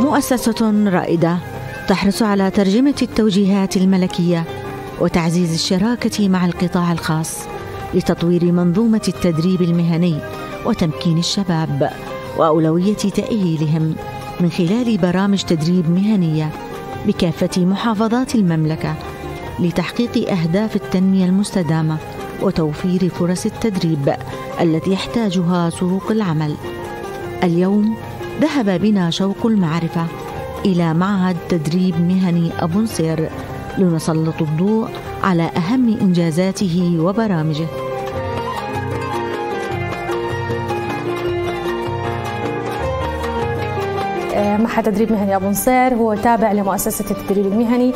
مؤسسة رائدة تحرص على ترجمة التوجيهات الملكية وتعزيز الشراكة مع القطاع الخاص لتطوير منظومة التدريب المهني وتمكين الشباب وأولوية تأهيلهم من خلال برامج تدريب مهنية بكافة محافظات المملكة لتحقيق أهداف التنمية المستدامة وتوفير فرص التدريب التي يحتاجها سوق العمل. اليوم ذهب بنا شوق المعرفة إلى معهد تدريب مهني أبو نصير لنسلط الضوء على أهم إنجازاته وبرامجه. معهد تدريب مهني أبو نصير هو تابع لمؤسسة التدريب المهني،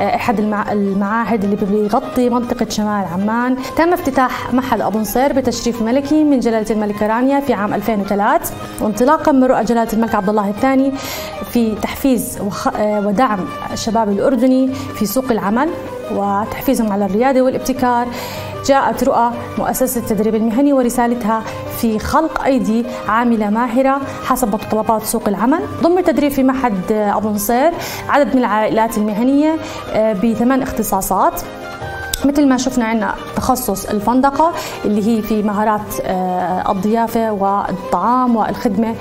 أحد المعاهد اللي بيغطي منطقة شمال عمان. تم افتتاح معهد أبو نصير بتشريف ملكي من جلالة الملكة رانيا في عام 2003، وانطلاقا من رؤى جلالة الملك عبد الله الثاني في تحفيز ودعم الشباب الأردني في سوق العمل وتحفيزهم على الريادة والابتكار، جاءت رؤى مؤسسة التدريب المهني ورسالتها في خلق أيدي عاملة ماهرة حسب متطلبات سوق العمل. ضم التدريب في معهد أبو نصير عدد من العائلات المهنية ب8 اختصاصات، مثل ما شفنا عندنا تخصص الفندقة اللي هي في مهارات الضيافة والطعام والخدمة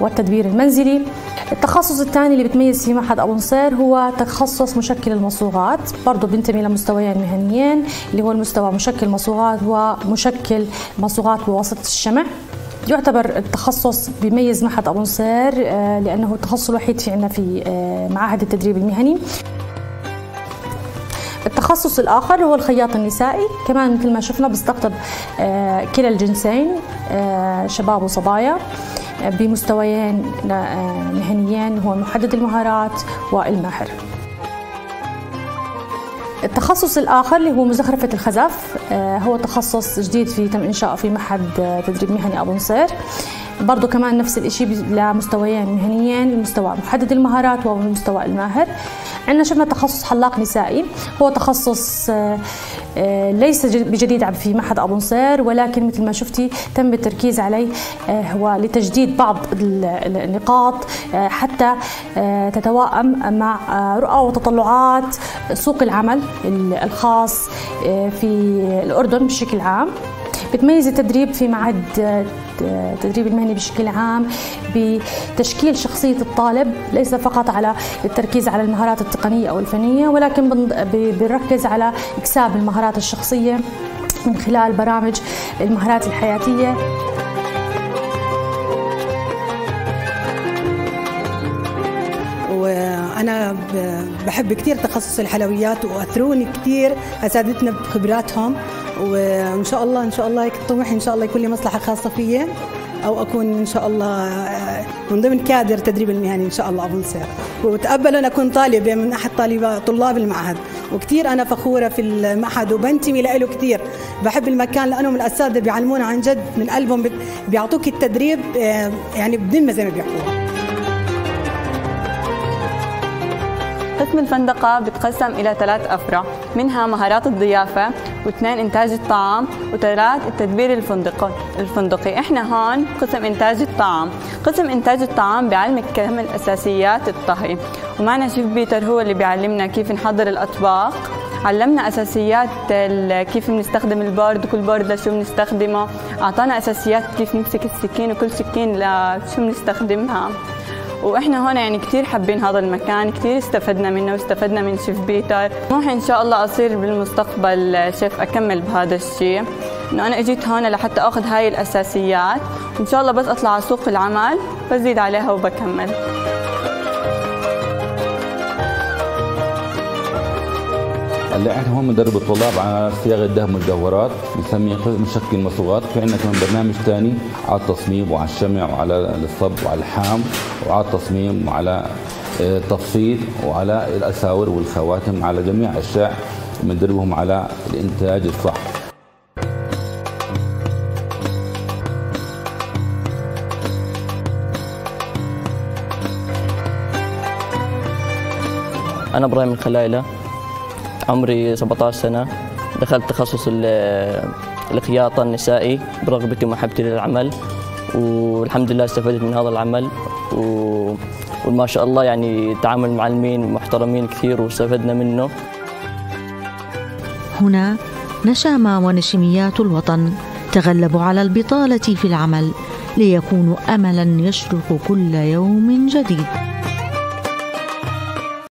والتدبير المنزلي. التخصص الثاني اللي بتميز فيه معهد أبو نصير هو تخصص مشكل المصوغات، برضه بينتمي لمستويين مهنيين اللي هو المستوى مشكل مصوغات ومشكل مصوغات بواسطة الشمع. يعتبر التخصص بيميز معهد أبو نصير لأنه التخصص الوحيد في عندنا في معاهد التدريب المهني. التخصص الآخر هو الخياط النسائي، كمان مثل ما شفنا بيستقطب كلا الجنسين شباب وصبايا بمستويين مهنيين هو محدد المهارات والماهر. التخصص الآخر اللي هو مزخرفة الخزف هو تخصص جديد تم إنشاؤه في معهد تدريب مهني أبو نصير، برضه كمان نفس الشيء لمستويين مهنيين، المستوى محدد المهارات والمستوى الماهر. عندنا شفنا تخصص حلاق نسائي، هو تخصص ليس بجديد في معهد أبو نصير، ولكن مثل ما شفتي تم التركيز عليه هو لتجديد بعض النقاط حتى تتوائم مع رؤى وتطلعات سوق العمل الخاص في الأردن بشكل عام. بتميز التدريب في معهد التدريب المهني بشكل عام بتشكيل شخصية الطالب، ليس فقط على التركيز على المهارات التقنية أو الفنية، ولكن بنركز على إكساب المهارات الشخصية من خلال برامج المهارات الحياتية. وأنا بحب كثير تخصص الحلويات وأثروني كثير أساتذتنا بخبراتهم، وان شاء الله طموحي ان شاء الله يكون لي مصلحه خاصه فيي او اكون ان شاء الله من ضمن كادر تدريب المهني ان شاء الله أبو نصير، وتقبل ان اكون طالبه من احد طلاب المعهد. وكثير انا فخوره في المعهد وبنتمي له كثير، بحب المكان لانهم الاساتذه بيعلمونا عن جد من قلبهم، بيعطوك التدريب يعني بذمه زي ما بيحكوا. قسم الفندقة بتقسم إلى 3 أفرع، منها مهارات الضيافة، و2 إنتاج الطعام، و3 التدبير الفندقي. إحنا هون قسم إنتاج الطعام، بيعلمك كامل أساسيات الطهي، ومعنا شيف بيتر هو اللي بيعلمنا كيف نحضر الأطباق، علمنا أساسيات كيف بنستخدم البورد وكل بورد لشو بنستخدمه، أعطانا أساسيات كيف نمسك السكين وكل سكين لشو بنستخدمها. واحنا هون يعني كثير حابين هذا المكان، كثير استفدنا منه واستفدنا من شيف بيتر. طموحي ان شاء الله اصير بالمستقبل شيف، اكمل بهذا الشيء، انه انا اجيت هون لحتى اخذ هاي الاساسيات، وان شاء الله بس اطلع على سوق العمل بزيد عليها وبكمل. هلا احنا هون بندرب الطلاب على صياغه الدهب والمجوهرات، بنسميه مشكل مصوغات. في عندنا كمان برنامج ثاني على التصميم وعلى الشمع وعلى الصب وعلى الحام وعلى التصميم وعلى التفصيل وعلى الاساور والخواتم، على جميع اشياء بندربهم على الانتاج الصح. انا ابراهيم الخلايله، عمري 17 سنة، دخلت تخصص الخياطة النسائي برغبتي ومحبتي للعمل، والحمد لله استفدت من هذا العمل وما شاء الله يعني تعامل معلمين محترمين كثير واستفدنا منه. هنا نشا ما ونشميات الوطن تغلبوا على البطالة في العمل ليكونوا أملاً يشرق كل يوم جديد.